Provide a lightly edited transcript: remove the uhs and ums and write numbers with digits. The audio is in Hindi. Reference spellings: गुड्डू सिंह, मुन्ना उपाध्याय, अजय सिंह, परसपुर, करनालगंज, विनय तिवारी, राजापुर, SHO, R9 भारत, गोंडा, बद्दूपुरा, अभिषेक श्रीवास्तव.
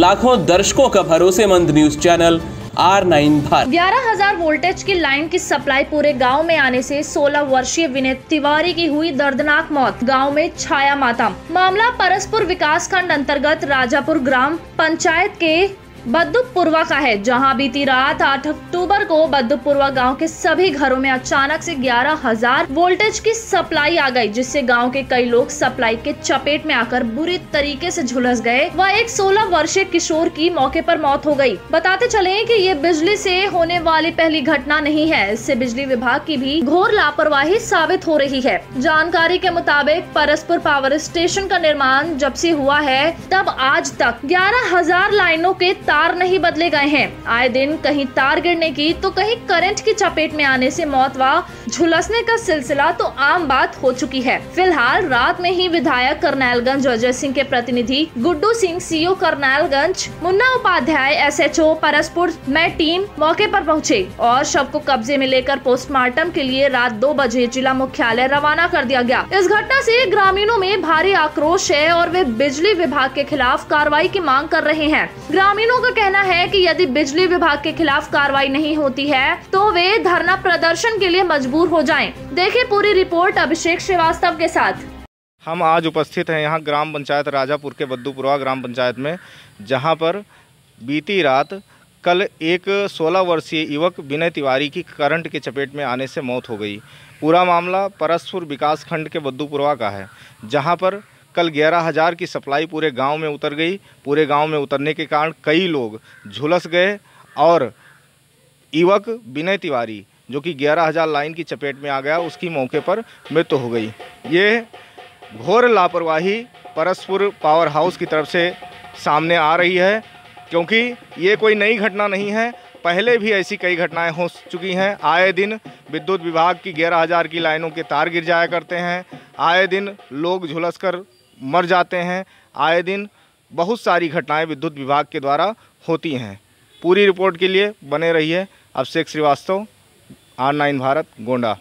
लाखों दर्शकों का भरोसेमंद news channel R9 भारत। 11,000 voltage की लाइन की सप्लाई पूरे गांव में आने से 16 वर्षीय विनय तिवारी की हुई दर्दनाक मौत, गांव में छाया मातम। मामला परसपुर विकासखंड अंतर्गत राजापुर ग्राम पंचायत के बद्दूपुरा का है, जहां बीती रात 8 अक्टूबर को बद्दूपुरा गांव के सभी घरों में अचानक से 11,000 वोल्टेज की सप्लाई आ गई, जिससे गांव के कई लोग सप्लाई के चपेट में आकर बुरी तरीके से झुलस गए व एक 16 वर्षीय किशोर की मौके पर मौत हो गई। बताते चले कि ये बिजली से होने वाली पहली घटना नहीं है, इससे बिजली विभाग की भी घोर लापरवाही साबित हो रही है। जानकारी के मुताबिक परसपुर पावर स्टेशन का निर्माण जब से हुआ है तब आज तक 11,000 लाइनों के तार नहीं बदले गए हैं। आए दिन कहीं तार गिरने की तो कहीं करंट की चपेट में आने से मौत व झुलसने का सिलसिला तो आम बात हो चुकी है। फिलहाल रात में ही विधायक करनालगंज अजय सिंह के प्रतिनिधि गुड्डू सिंह सीओ करनालगंज, मुन्ना उपाध्याय SHO परसपुर में टीम मौके पर पहुंचे और शव को कब्जे में लेकर पोस्टमार्टम के लिए रात 2 बजे जिला मुख्यालय रवाना कर दिया गया। इस घटना से ग्रामीणों में भारी आक्रोश है और वे बिजली विभाग के खिलाफ कार्रवाई की मांग कर रहे हैं। ग्रामीणों का कहना है कि यदि बिजली विभाग के खिलाफ कार्रवाई नहीं होती है तो वे धरना प्रदर्शन के लिए मजबूर हो जाएं। देखिए पूरी रिपोर्ट अभिषेक श्रीवास्तव के साथ। हम आज उपस्थित हैं यहाँ ग्राम पंचायत राजापुर के बद्दूपुरा ग्राम पंचायत में, जहाँ पर बीती रात कल एक 16 वर्षीय युवक विनय तिवारी की करंट के चपेट में आने से मौत हो गई। पूरा मामला परसपुर विकास खंड के बद्दूपुरा का है, जहाँ पर कल 11,000 की सप्लाई पूरे गांव में उतर गई। पूरे गांव में उतरने के कारण कई लोग झुलस गए और युवक विनय तिवारी जो कि 11,000 लाइन की चपेट में आ गया, उसकी मौके पर मृत्यु हो गई। ये घोर लापरवाही परसपुर पावर हाउस की तरफ से सामने आ रही है, क्योंकि ये कोई नई घटना नहीं है। पहले भी ऐसी कई घटनाएं हो चुकी हैं। आए दिन विद्युत विभाग की 11,000 की लाइनों के तार गिर जाया करते हैं, आए दिन लोग झुलस कर मर जाते हैं, आए दिन बहुत सारी घटनाएं विद्युत विभाग के द्वारा होती हैं। पूरी रिपोर्ट के लिए बने रहिए। अभिषेक श्रीवास्तव, R9 भारत, गोंडा।